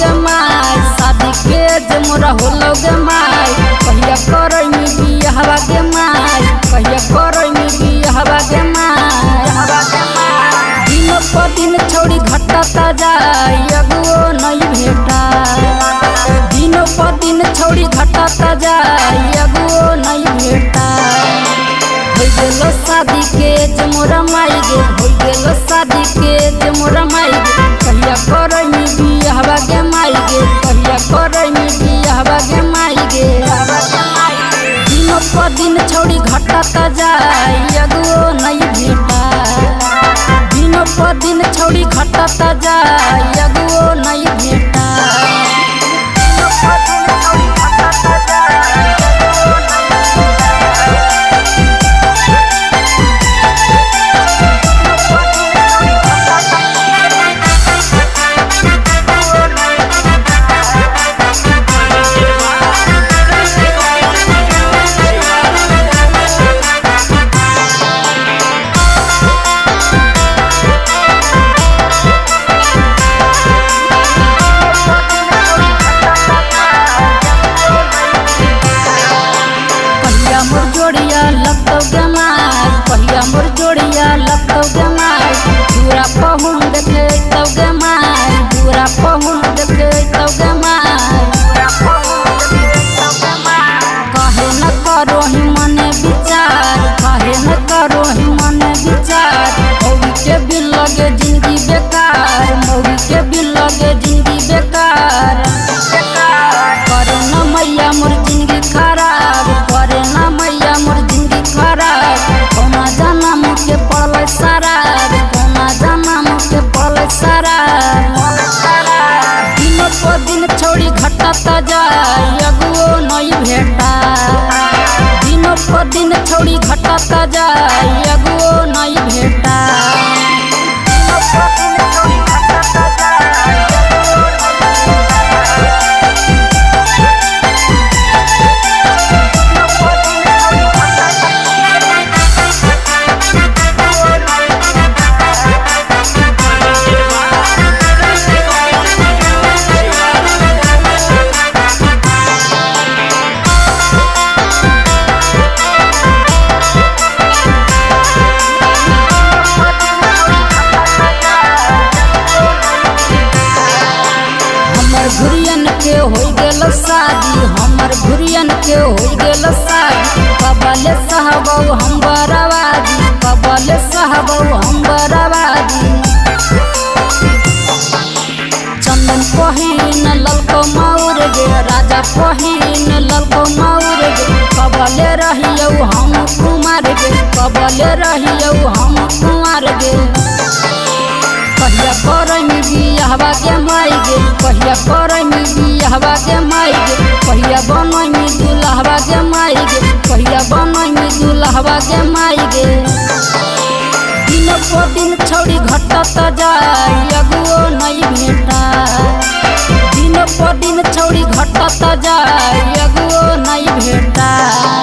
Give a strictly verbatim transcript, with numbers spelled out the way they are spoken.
गे माई, शादी के जमुरा होलो गे माई, कहिया करैनी बियाहवा गे माई, कहिया करैनी बियाहवा गे माई। दिन पर दिन छौड़ी घटता जाई, अगुओ नहीं भेटाई, दिन पर दिन छौड़ी घटता जाई, अगुओ नहीं भेटाई। हो गेलो शादी के जमुरा माई गे, हो गेलो शादी के जमुरा माई गे, कहिया करैनी बियाहवा गे माई गे, कहिया करैनी बियाहवा गे माई गे। दिन पर दिन छौड़ी घटता जाई, अगुओ नहीं भेटाई, दिन पर दिन छौड़ी घटता जाई, अगुओ नहीं जाई, अगुओ नहीं भेटाई, दिन पर दिन छौड़ी घटता जाई, अगुओ नहीं भेटाई। हमर घुरियन के होई गेलो शादी, कबले सहबौ हम बरबादी, कबले सहबौ हम बरबादी। चंदन पहिन ललको मौर गे, राजा पहिन ललको मौर गे, कबले रहियौ हम कुमार गे, कबले रहियौ हम कुमार गे। कहिया करैनी बियाहवा गे माई गे, कहिया करैनी बियाहवा गे माई गे, कहिया बनैनी दुल्हवा गे माई गे, कहिया बनैनी दुल्हवा गे माई गे। दिन पर दिन छौड़ी घटता जाई, अगुओ नहीं भेटाई, दिन पर दिन छौड़ी घटता जाई, अगुओ नहीं भेटाई।